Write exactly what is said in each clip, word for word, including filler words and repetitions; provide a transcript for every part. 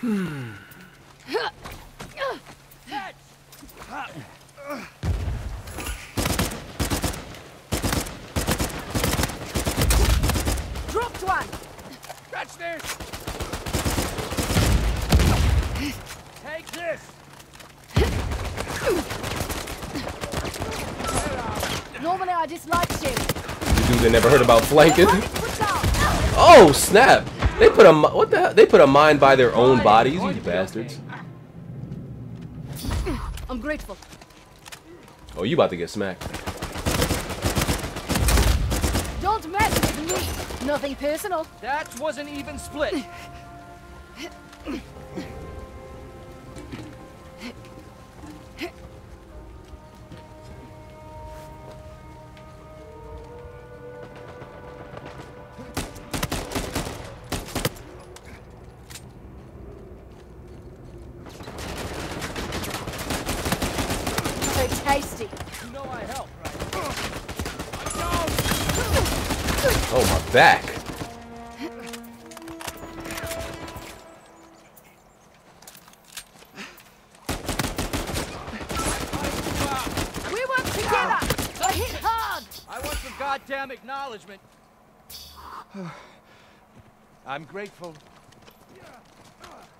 Hmm. Dropped one. Catch this. Take this. Normally I dislike shit. Dude, they never heard about flanking. Oh snap! They put a what the hell? They put a mine by their own bodies, you bastards. I'm grateful. Oh, you about to get smacked. Don't mess with me. Nothing personal. That wasn't even split. Tasty. You know I help, right? Oh, my back. We work together. I hit hard. I want some goddamn acknowledgement. I'm grateful.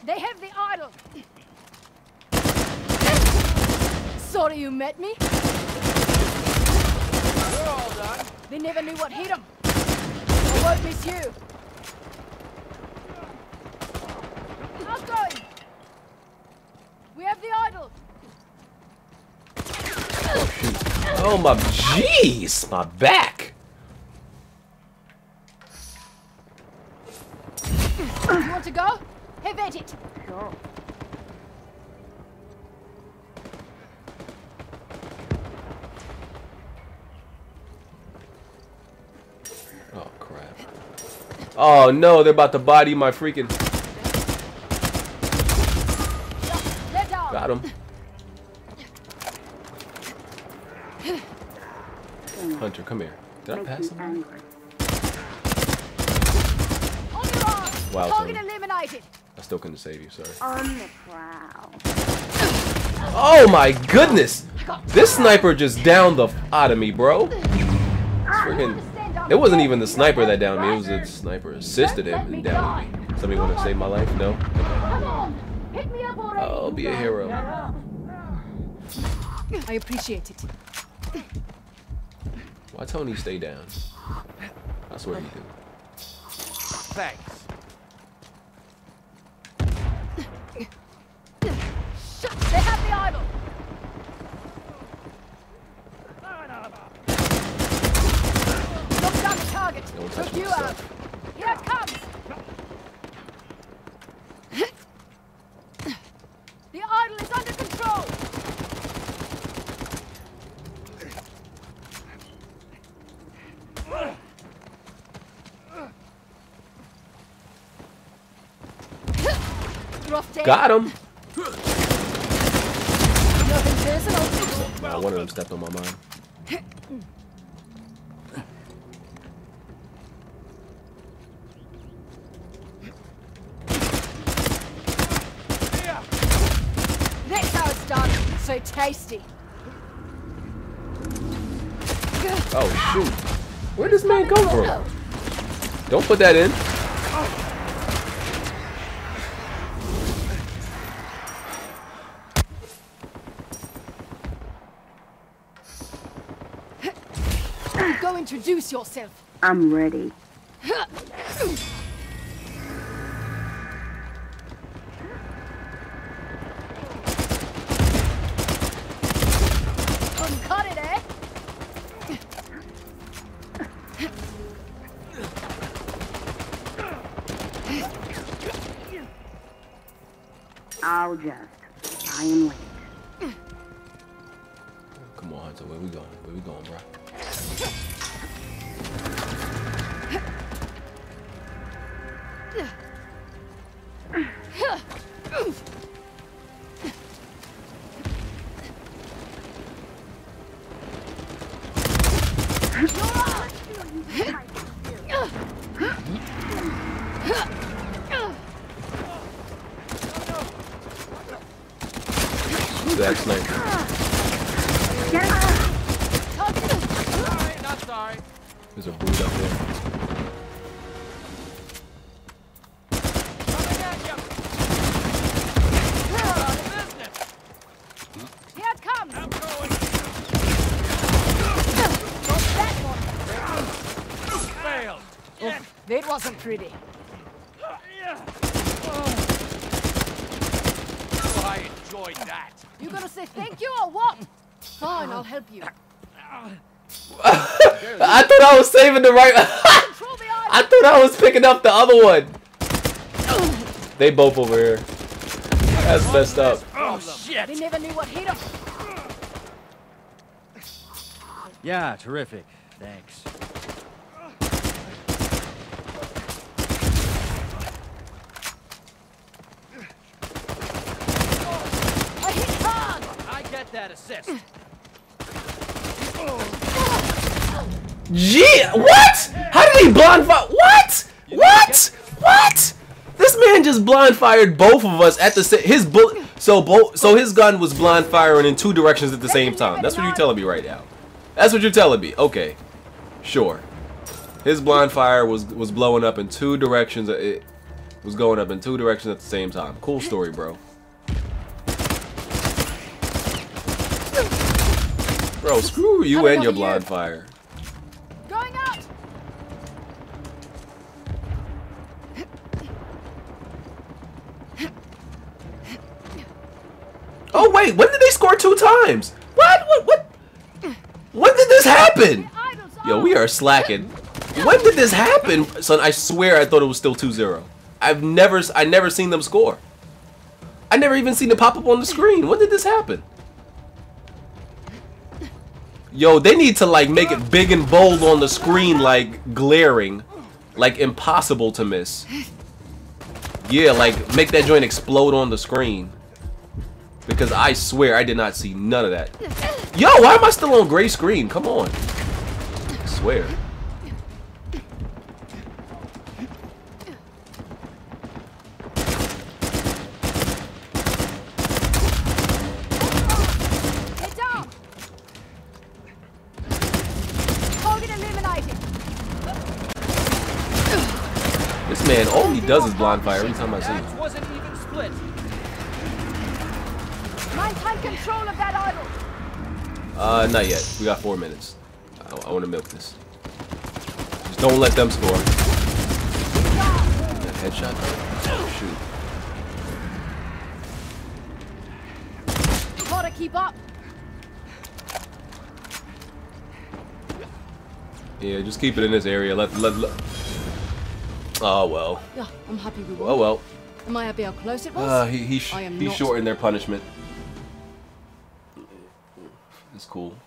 They have the idol. Sorry you met me. We're all done. They never knew what hit them. I won't miss you. I'm going. We have the idol. Oh my jeez, my back. You want to go? Have at it. Go. Oh no, they're about to body my freaking. Got him. Hunter, come here. Did I pass him? Wow, sorry. I still couldn't save you, sorry. Oh my goodness! This sniper just downed the f out of me, bro. It's freaking. It wasn't even the sniper that downed me, it was the sniper assisted him and downed me. Somebody want to save my life? No? I'll be a hero. I appreciate it. Why Tony stay down? I swear you do. Thanks. Shut! They have the idol! Don't touch you out. Here it comes. The idol is under control. Got him. One of them stepped on my mind. So tasty. Oh shoot! Where does man go from? Don't put that in. Go introduce yourself. I'm ready. I'll just. I am late. Come on, Hunter. Where we going? Where we going, bro? Zack Snyder. Get up. Not sorry. There's a boot up there. Here it comes. I'm going. That one. Failed. Oh, that wasn't pretty. Enjoyed that. You gonna say thank you or what? Fine, I'll help you. I thought I was saving the right. I thought I was picking up the other one. They both over here. That's messed up. Oh shit! They never knew what hit them. Yeah, terrific. Thanks. That assist. Gee, what? How did he blind fire? What? What? What? This man just blind fired both of us at the same. His bullet. So both. So his gun was blind firing in two directions at the same time. That's what you're telling me right now. That's what you're telling me. Okay, sure. His blind fire was was blowing up in two directions. It was going up in two directions at the same time. Cool story, bro. Bro, screw you and your blind fire. Going out. Oh wait, when did they score two times? What? What? What? When did this happen? Yo, we are slacking. When did this happen, son? I swear, I thought it was still two zero. I've never, I never seen them score. I never even seen it pop up on the screen. When did this happen? Yo, they need to like make it big and bold on the screen, like glaring, like impossible to miss. Yeah, like make that joint explode on the screen, because I swear I did not see none of that. Yo, why am I still on gray screen? Come on, I swear. Man, all he does is blind fire every time I see him. Uh, not yet. We got four minutes. I, I want to milk this. Just don't let them score. That headshot. Oh shoot. Gotta keep up. Yeah, just keep it in this area. Let let. let Oh well. Yeah, I'm happy we won. Oh well. Am I happy how close it was? Uh, he he, sh he shortened their punishment. It's cool.